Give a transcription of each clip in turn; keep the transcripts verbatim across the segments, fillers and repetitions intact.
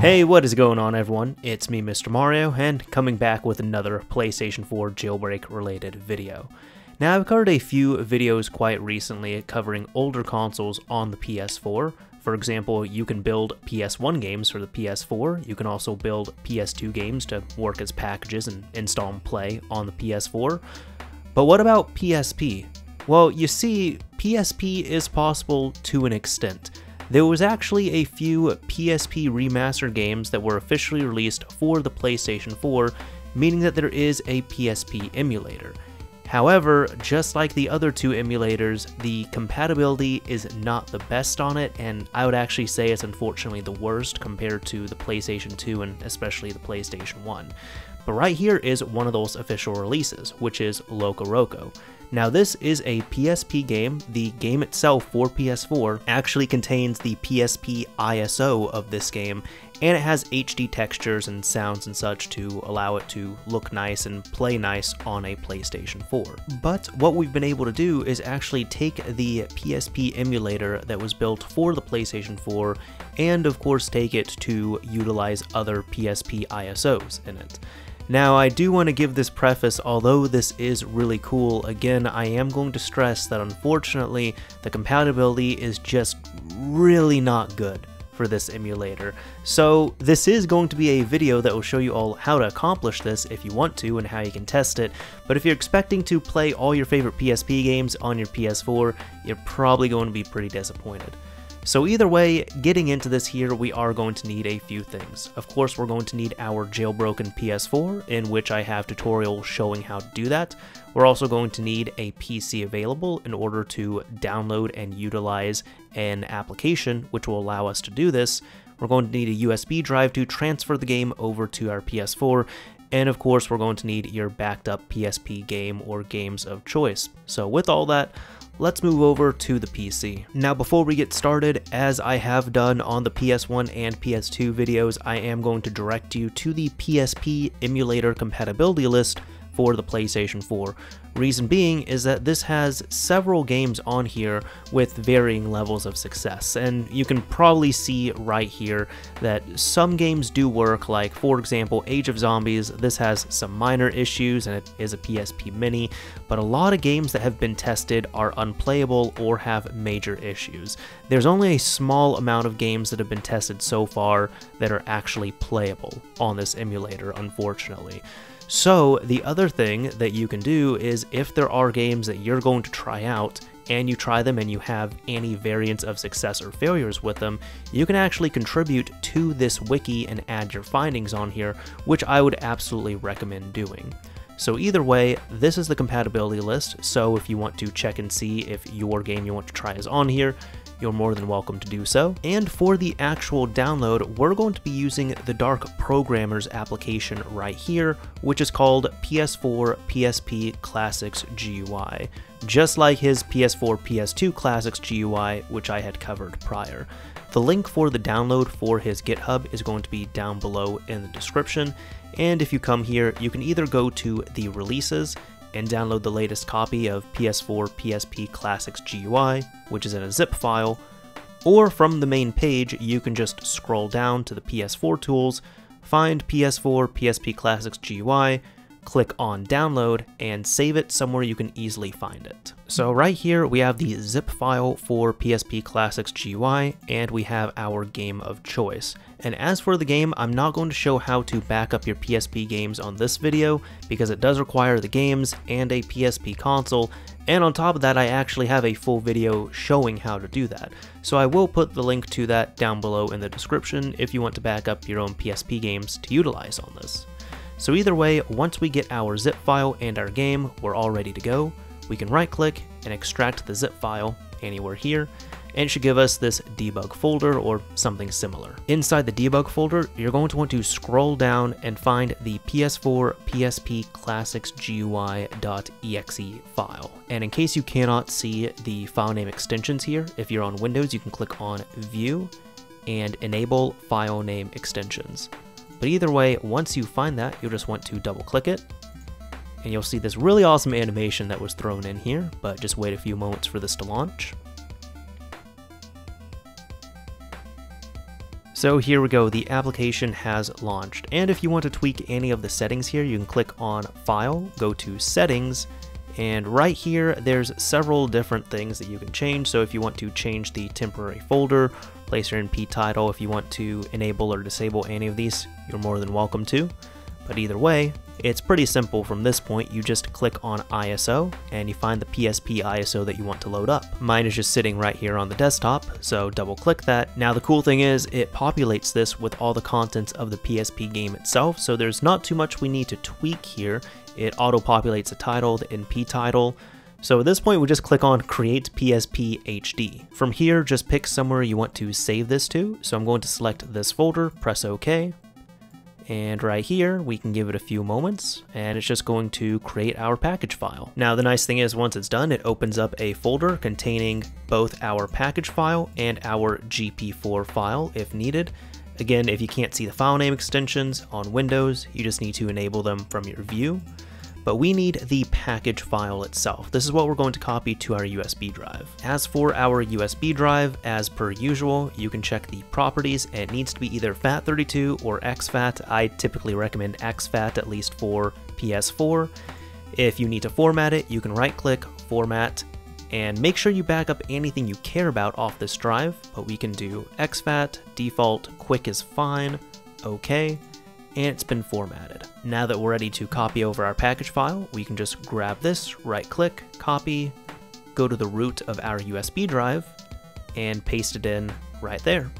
Hey, what is going on everyone? It's me, Mister Mario, and coming back with another PlayStation four jailbreak related video. Now, I've covered a few videos quite recently covering older consoles on the P S four. For example, you can build P S one games for the P S four, you can also build P S two games to work as packages and install and play on the P S four. But what about P S P? Well, you see, P S P is possible to an extent. There was actually a few P S P remastered games that were officially released for the PlayStation four, meaning that there is a P S P emulator. However, just like the other two emulators, the compatibility is not the best on it, and I would actually say it's unfortunately the worst compared to the PlayStation two and especially the PlayStation one. But right here is one of those official releases, which is LocoRoco. Now this is a P S P game. The game itself for P S four actually contains the P S P I S O of this game, and it has H D textures and sounds and such to allow it to look nice and play nice on a PlayStation four. But what we've been able to do is actually take the P S P emulator that was built for the PlayStation four and of course take it to utilize other P S P I S Os in it. Now, I do want to give this preface, although this is really cool, again, I am going to stress that unfortunately, the compatibility is just really not good for this emulator. So this is going to be a video that will show you all how to accomplish this if you want to and how you can test it, but if you're expecting to play all your favorite P S P games on your P S four, you're probably going to be pretty disappointed. So either way, getting into this here, we are going to need a few things. Of course, we're going to need our jailbroken P S four, in which I have tutorials showing how to do that. We're also going to need a P C available in order to download and utilize an application which will allow us to do this. We're going to need a U S B drive to transfer the game over to our P S four. And of course, we're going to need your backed up P S P game or games of choice. So with all that, let's move over to the P C. Now before we get started, as I have done on the P S one and P S two videos, I am going to direct you to the P S P emulator compatibility list for the PlayStation four. Reason being is that this has several games on here with varying levels of success, and you can probably see right here that some games do work, like for example Age of Zombies. This has some minor issues and it is a P S P mini, but a lot of games that have been tested are unplayable or have major issues. There's only a small amount of games that have been tested so far that are actually playable on this emulator, unfortunately. So the other thing that you can do is, if there are games that you're going to try out and you try them and you have any variants of success or failures with them, you can actually contribute to this wiki and add your findings on here, which I would absolutely recommend doing. So either way, this is the compatibility list, so if you want to check and see if your game you want to try is on here, you're more than welcome to do so. And for the actual download, we're going to be using the Dark Programmer's application right here, which is called P S four P S P Classics G U I, just like his P S four P S two Classics G U I, which I had covered prior. The link for the download for his GitHub is going to be down below in the description, and if you come here, you can either go to the releases and download the latest copy of P S four P S P Classics G U I, which is in a zip file, or from the main page, you can just scroll down to the P S four tools, find P S four P S P Classics G U I, click on download, and save it somewhere you can easily find it. So right here, we have the zip file for P S P Classics G U I, and we have our game of choice. And as for the game, I'm not going to show how to back up your P S P games on this video, because it does require the games and a P S P console, and on top of that, I actually have a full video showing how to do that. So I will put the link to that down below in the description if you want to back up your own P S P games to utilize on this. So either way, once we get our zip file and our game, we're all ready to go. We can right click and extract the zip file anywhere here, and it should give us this debug folder or something similar. Inside the debug folder, you're going to want to scroll down and find the P S four P S P Classics G U I dot E X E file. And in case you cannot see the file name extensions here, if you're on Windows, you can click on View and Enable File Name Extensions. But either way, once you find that, you'll just want to double click it, and you'll see this really awesome animation that was thrown in here, but just wait a few moments for this to launch. So here we go, the application has launched. And if you want to tweak any of the settings here, you can click on File, go to Settings, and right here there's several different things that you can change. So if you want to change the temporary folder, place your N P title, if you want to enable or disable any of these, you're more than welcome to. But either way, it's pretty simple from this point. You just click on I S O and you find the P S P I S O that you want to load up. Mine is just sitting right here on the desktop, so double click that. Now the cool thing is it populates this with all the contents of the P S P game itself, so there's not too much we need to tweak here. It auto-populates the title, the N P title. So at this point we just click on Create P S P H D. From here, just pick somewhere you want to save this to. So I'm going to select this folder, press OK. And right here, we can give it a few moments, and it's just going to create our package file. Now, the nice thing is once it's done, it opens up a folder containing both our package file and our G P four file if needed. Again, if you can't see the file name extensions on Windows, you just need to enable them from your view. But we need the package file itself. This is what we're going to copy to our U S B drive. As for our U S B drive, as per usual, you can check the properties. It needs to be either FAT thirty-two or X FAT. I typically recommend X FAT, at least for P S four. If you need to format it, you can right-click, format, and make sure you back up anything you care about off this drive, but we can do X FAT, default, quick is fine, okay, and it's been formatted. Now that we're ready to copy over our package file, we can just grab this, right-click, copy, go to the root of our U S B drive, and paste it in right there.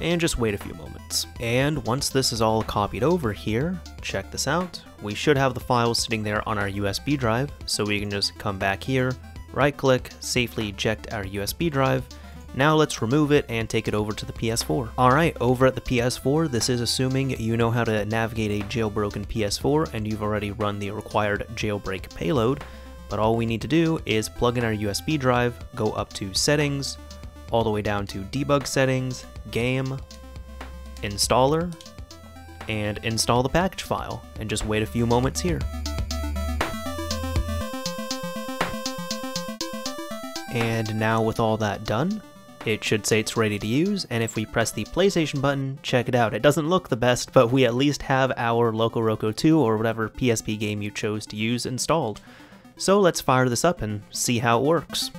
And just wait a few moments. And once this is all copied over here, check this out. We should have the file sitting there on our U S B drive, so we can just come back here, right-click, safely eject our U S B drive. Now let's remove it and take it over to the P S four. Alright, over at the P S four, this is assuming you know how to navigate a jailbroken P S four and you've already run the required jailbreak payload, but all we need to do is plug in our U S B drive, go up to Settings, all the way down to Debug Settings, Game, Installer, and install the package file, and just wait a few moments here. And now with all that done, it should say it's ready to use, and if we press the PlayStation button, check it out. It doesn't look the best, but we at least have our LocoRoco two or whatever P S P game you chose to use installed. So let's fire this up and see how it works.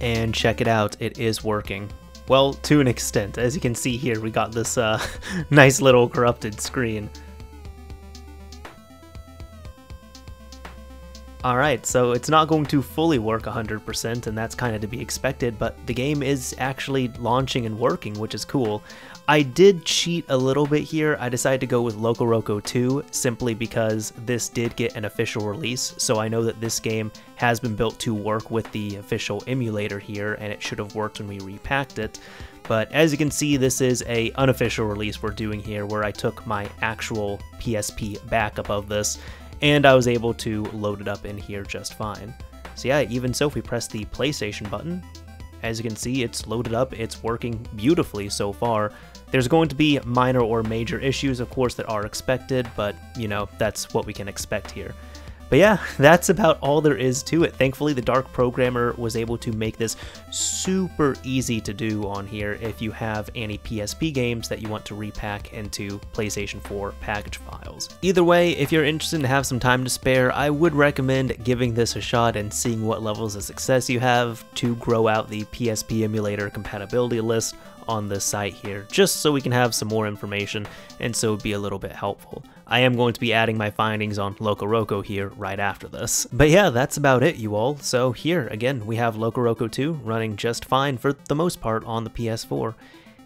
And check it out, it is working. Well, to an extent. As you can see here, we got this uh, nice little corrupted screen. Alright, so it's not going to fully work one hundred percent, and that's kind of to be expected, but the game is actually launching and working, which is cool. I did cheat a little bit here. I decided to go with LocoRoco two simply because this did get an official release, so I know that this game has been built to work with the official emulator here, and it should have worked when we repacked it. But as you can see, this is a unofficial release we're doing here, where I took my actual P S P backup of this, and I was able to load it up in here just fine. So yeah, even so, if we press the PlayStation button, as you can see, it's loaded up, it's working beautifully so far. There's going to be minor or major issues, of course, that are expected, but, you know, that's what we can expect here. But yeah, that's about all there is to it. Thankfully, the Dark Programmer was able to make this super easy to do on here if you have any P S P games that you want to repack into PlayStation four package files. Either way, if you're interested and have some time to spare, I would recommend giving this a shot and seeing what levels of success you have to grow out the P S P emulator compatibility list on this site here, just so we can have some more information, and so it'd be a little bit helpful. I am going to be adding my findings on LocoRoco here right after this. But yeah, that's about it, you all. So here, again, we have LocoRoco two running just fine for the most part on the P S four.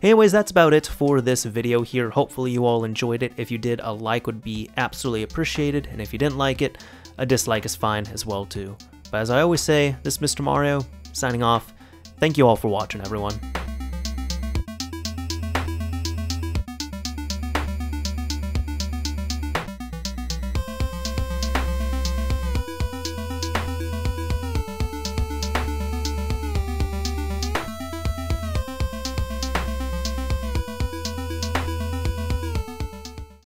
Anyways, that's about it for this video here. Hopefully you all enjoyed it. If you did, a like would be absolutely appreciated, and if you didn't like it, a dislike is fine as well too. But as I always say, this is Mister Mario, signing off. Thank you all for watching, everyone.